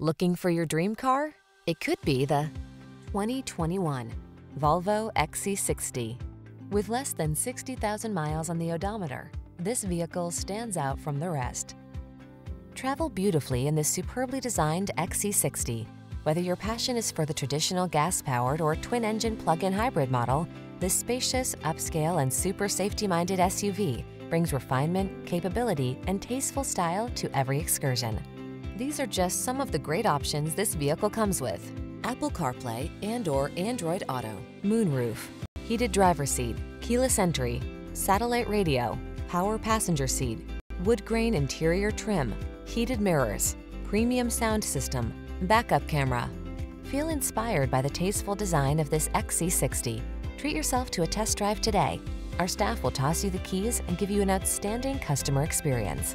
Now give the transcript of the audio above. Looking for your dream car? It could be the 2021 Volvo XC60. With less than 60,000 miles on the odometer, this vehicle stands out from the rest. Travel beautifully in this superbly designed XC60. Whether your passion is for the traditional gas-powered or twin-engine plug-in hybrid model, this spacious, upscale, and super safety-minded SUV brings refinement, capability, and tasteful style to every excursion. These are just some of the great options this vehicle comes with: Apple CarPlay and/or Android Auto, moonroof, heated driver's seat, keyless entry, satellite radio, power passenger seat, wood grain interior trim, heated mirrors, premium sound system, backup camera. Feel inspired by the tasteful design of this XC60. Treat yourself to a test drive today. Our staff will toss you the keys and give you an outstanding customer experience.